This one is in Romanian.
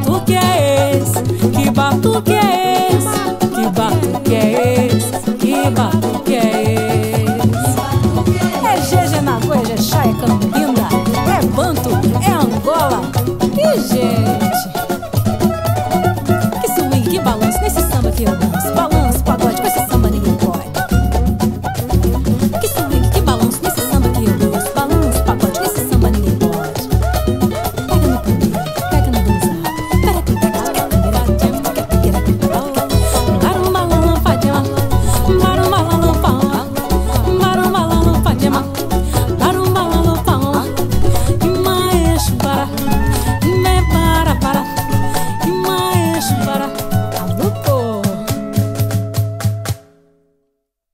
Batu